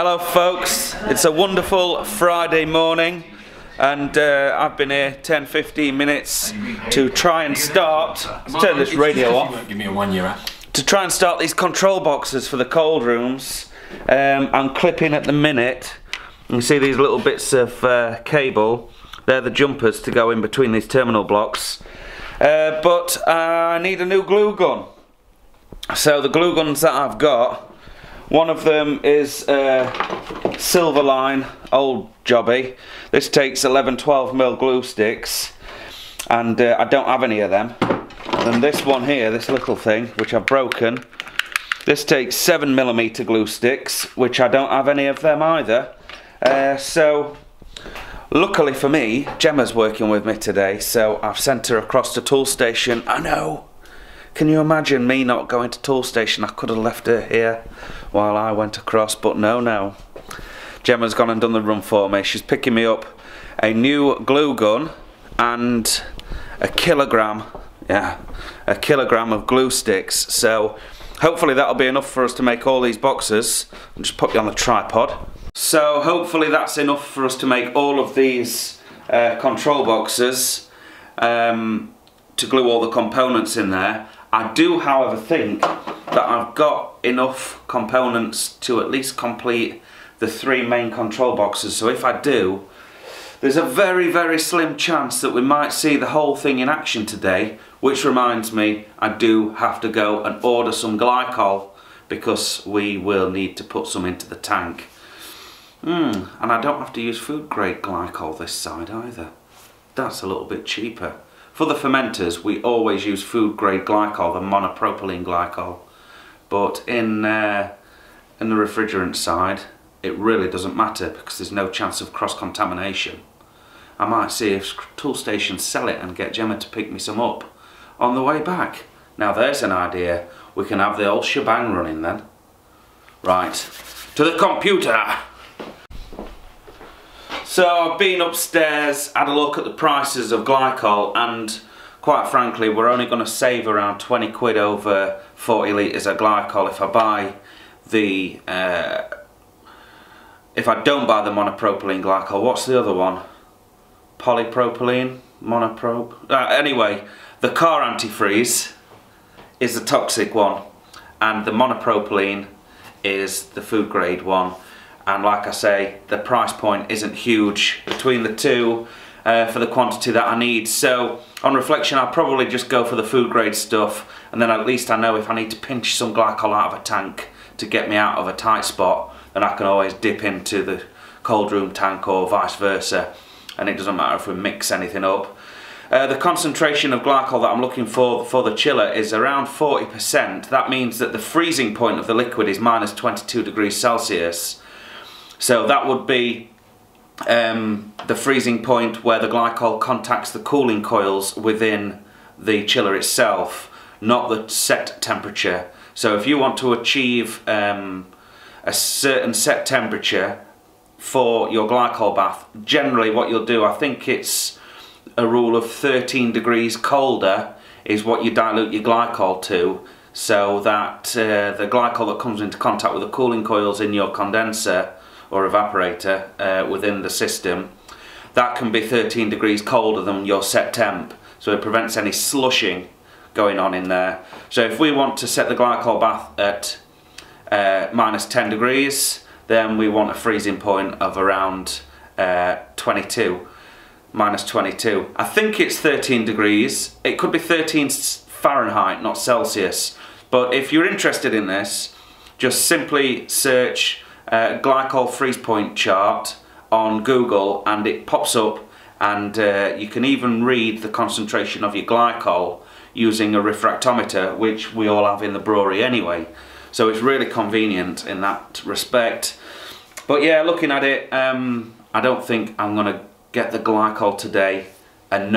Hello folks, it's a wonderful Friday morning and I've been here 10-15 minutes to try and start, let's turn this radio off, give me a 1 year app, to try and start these control boxes for the cold rooms. I'm clipping at the minute. You can see these little bits of cable, they're the jumpers to go in between these terminal blocks, but I need a new glue gun. So the glue guns that I've got, one of them is Silverline, old jobby. This takes 11-12mm glue sticks, and I don't have any of them. And this one here, this little thing, which I've broken, this takes 7mm glue sticks, which I don't have any of them either. So, luckily for me, Gemma's working with me today, so I've sent her across to Tool Station. I know! Can you imagine me not going to Tool Station? I could have left her here while I went across, but no. Gemma's gone and done the run for me. She's picking me up a new glue gun and a kilogram of glue sticks. So hopefully that'll be enough for us to make all these boxes. I'll just put you on the tripod. So hopefully that's enough for us to make all of these control boxes, to glue all the components in there. I do, however, think that I've got enough components to at least complete the three main control boxes. So if I do, there's a very, very slim chance that we might see the whole thing in action today, which reminds me, I do have to go and order some glycol because we will need to put some into the tank. And I don't have to use food grade glycol this side either. That's a little bit cheaper. For the fermenters, we always use food grade glycol, the monopropylene glycol, but in the refrigerant side, it really doesn't matter because there's no chance of cross-contamination. I might see if Tool Station sell it and get Gemma to pick me some up on the way back. Now there's an idea. We can have the old shebang running then. Right, to the computer! So I've been upstairs, had a look at the prices of glycol, and quite frankly we're only going to save around 20 quid over 40 litres of glycol if I buy the, if I don't buy the monopropylene glycol. What's the other one? Polypropylene? Monoprop? Anyway, the car antifreeze is the toxic one and the monopropylene is the food grade one. And like I say, the price point isn't huge between the two for the quantity that I need. So on reflection, I'll probably just go for the food grade stuff, and then at least I know if I need to pinch some glycol out of a tank to get me out of a tight spot, then I can always dip into the cold room tank or vice versa, and it doesn't matter if we mix anything up. The concentration of glycol that I'm looking for the chiller is around 40%. That means that the freezing point of the liquid is -22°C. So that would be the freezing point where the glycol contacts the cooling coils within the chiller itself, not the set temperature. So if you want to achieve a certain set temperature for your glycol bath, generally what you'll do, I think it's a rule of 13 degrees colder is what you dilute your glycol to, so that the glycol that comes into contact with the cooling coils in your condenser or evaporator within the system, that can be 13 degrees colder than your set temp, so it prevents any slushing going on in there. So if we want to set the glycol bath at -10°, then we want a freezing point of around -22. I think it's 13 degrees, it could be 13 Fahrenheit, not Celsius, but if you're interested in this, just simply search glycol freeze point chart on Google and it pops up, and you can even read the concentration of your glycol using a refractometer, which we all have in the brewery anyway, so it's really convenient in that respect. But yeah, looking at it, I don't think I'm gonna get the glycol today, and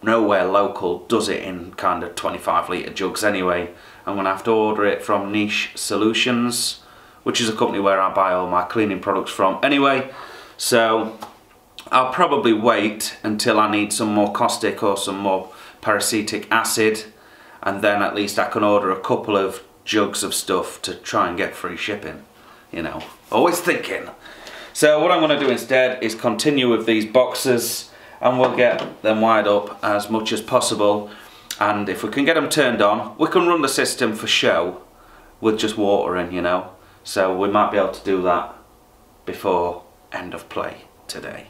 nowhere local does it in kind of 25-litre jugs anyway. I'm gonna have to order it from Niche Solutions, which is a company where I buy all my cleaning products from anyway, so I'll probably wait until I need some more caustic or some more peracetic acid, and then at least I can order a couple of jugs of stuff to try and get free shipping. you know, always thinking. So what I'm going to do instead is continue with these boxes, and we'll get them wired up as much as possible, and if we can get them turned on, we can run the system for show with just watering, you know. So we might be able to do that before end of play today.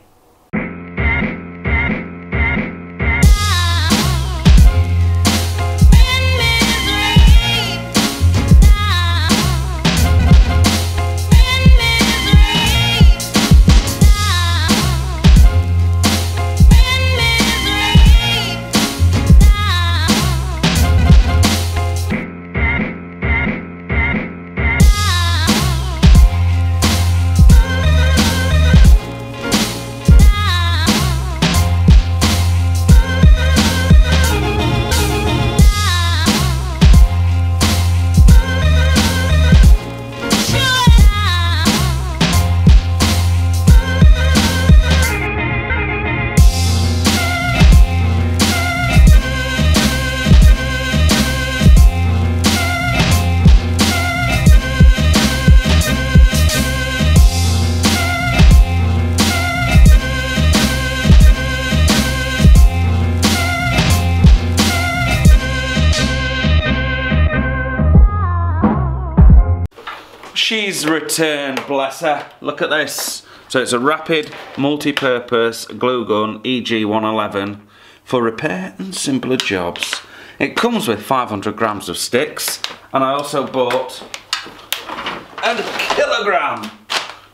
She's returned, bless her. Look at this. So it's a rapid multi-purpose glue gun EG111 for repair and simpler jobs. It comes with 500 grams of sticks, and I also bought a kilogram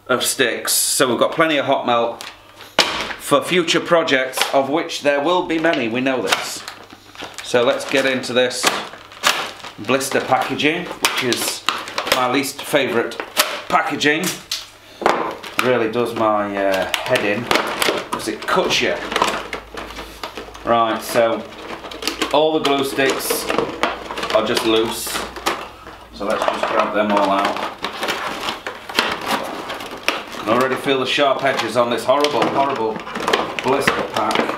of sticks. So we've got plenty of hot melt for future projects, of which there will be many, we know this. So let's get into this blister packaging, which is my least favourite packaging. Really does my head in, because it cuts you. Right, so all the glue sticks are just loose, so let's just grab them all out. I can already feel the sharp edges on this horrible, horrible blister pack.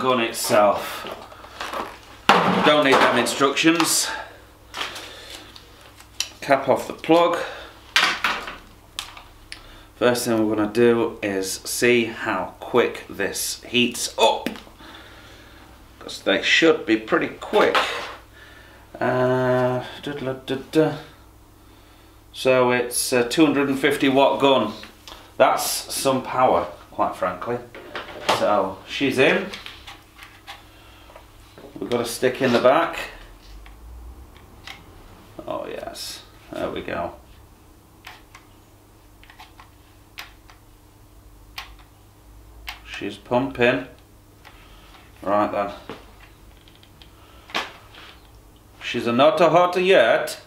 Gun itself. Don't need them instructions. Cap off the plug. First thing we're going to do is see how quick this heats up, because they should be pretty quick. So it's a 250 watt gun. That's some power, quite frankly. So she's in. We've got a stick in the back. Oh yes, there we go. She's pumping. Right then. She's not a hot yet.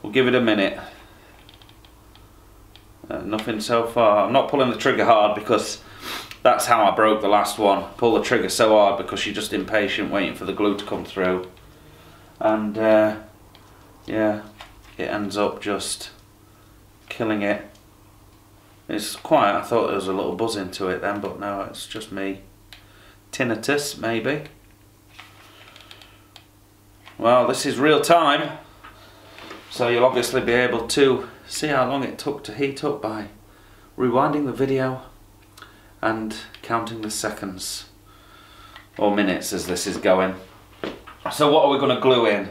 We'll give it a minute. Nothing so far. I'm not pulling the trigger hard, because that's how I broke the last one. Pull the trigger so hard because you're just impatient waiting for the glue to come through. And yeah, it ends up just killing it. It's quiet. I thought there was a little buzz into it then, but no, it's just me. Tinnitus, maybe. Well, this is real time, so you'll obviously be able to see how long it took to heat up by rewinding the video and counting the seconds or minutes as this is going. So what are we going to glue in?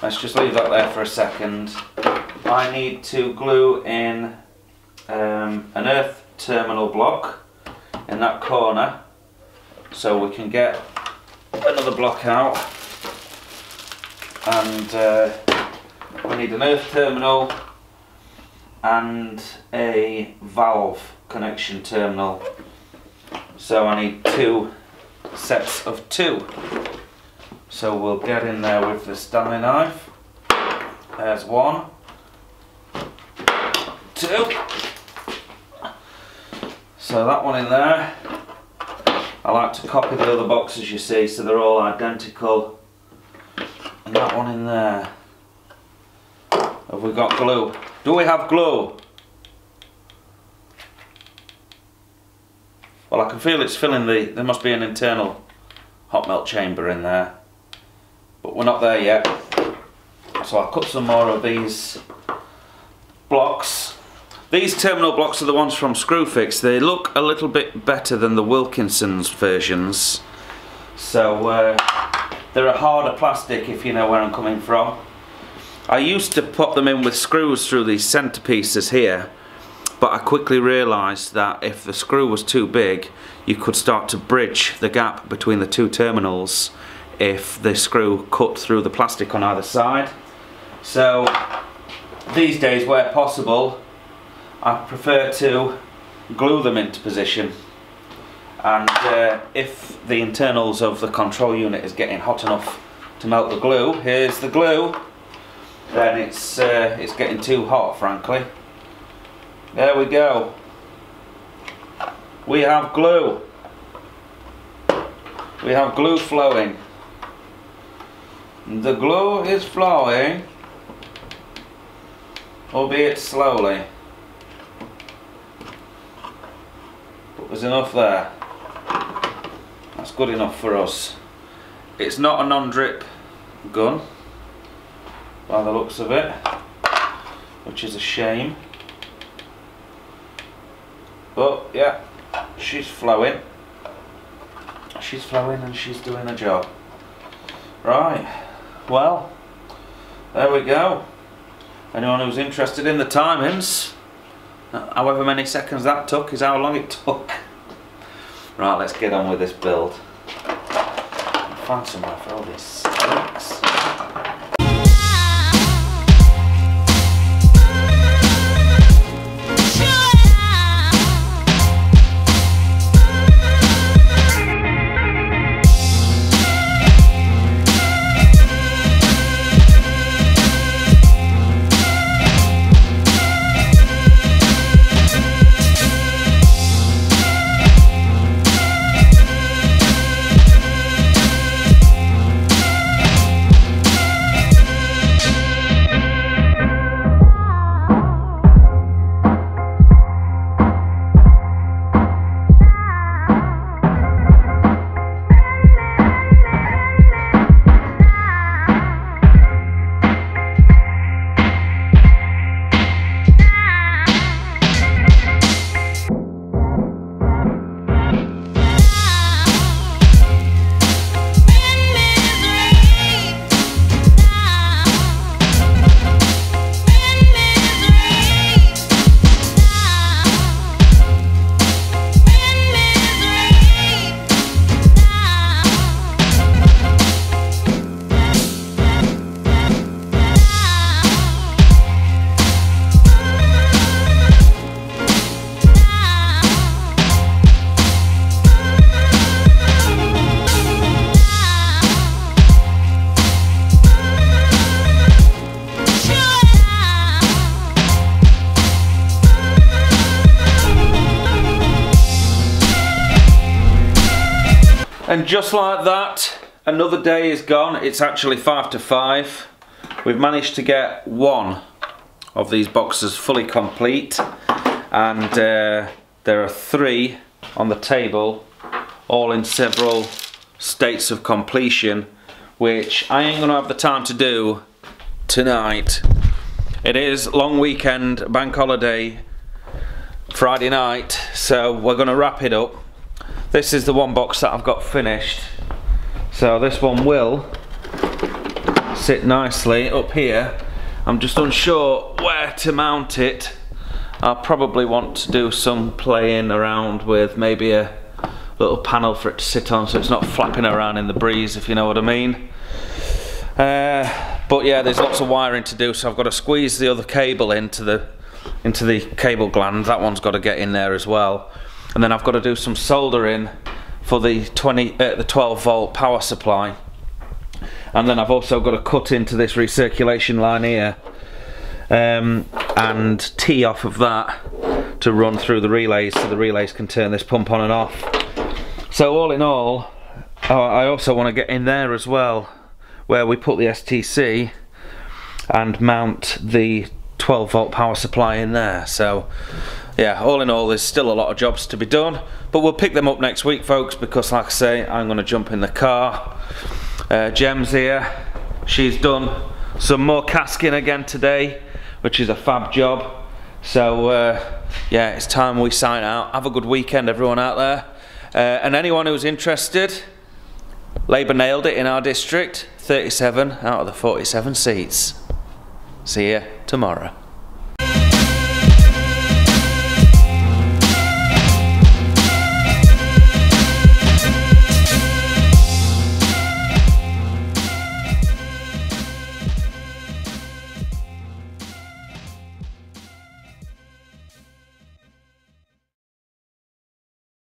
Let's just leave that there for a second. I need to glue in an earth terminal block in that corner, so we can get another block out, and we need an earth terminal and a valve connection terminal. So I need two sets of two. So we'll get in there with the Stanley knife. There's one, two. So that one in there. I like to copy the other boxes, you see, so they're all identical. And that one in there. Have we got glue? Do we have glue? Well, I can feel it's filling the, there must be an internal hot melt chamber in there, but we're not there yet. So I'll cut some more of these blocks. These terminal blocks are the ones from Screwfix. They look a little bit better than the Wilkinson's versions. So they're a harder plastic, if you know where I'm coming from. I used to pop them in with screws through these centerpieces here, but I quickly realised that if the screw was too big, you could start to bridge the gap between the two terminals if the screw cut through the plastic on either side. So these days, where possible, I prefer to glue them into position. And if the internals of the control unit is getting hot enough to melt the glue, here's the glue, then it's getting too hot, frankly. There we go. We have glue. We have glue flowing. The glue is flowing, albeit slowly. But there's enough there. That's good enough for us. It's not a non-drip gun, by the looks of it, which is a shame. But yeah, she's flowing. She's flowing and she's doing her job. Right, well, there we go. Anyone who's interested in the timings, however many seconds that took is how long it took. Right, let's get on with this build. I'll find somewhere for all these sticks. And just like that, another day is gone. It's actually 5 to 5. We've managed to get one of these boxes fully complete, and there are 3 on the table, all in several states of completion, which I ain't gonna have the time to do tonight. It is long weekend, bank holiday, Friday night, so we're gonna wrap it up. This is the one box that I've got finished, so this one will sit nicely up here. I'm just unsure where to mount it. I'll probably want to do some playing around with maybe a little panel for it to sit on so it's not flapping around in the breeze, if you know what I mean. But yeah, there's lots of wiring to do, so I've got to squeeze the other cable into the cable gland. That one's got to get in there as well. And then I've got to do some soldering for the 12 volt power supply, and then I've also got to cut into this recirculation line here and tee off of that to run through the relays, so the relays can turn this pump on and off. So all in all, I also want to get in there as well where we put the STC and mount the 12 volt power supply in there. So yeah, all in all, there's still a lot of jobs to be done, but we'll pick them up next week, folks, because like I say, I'm going to jump in the car. Gem's here. She's done some more casking again today, which is a fab job. So yeah, it's time we sign out. Have a good weekend, everyone out there. And anyone who's interested, Labour nailed it in our district, 37 out of the 47 seats. See you tomorrow.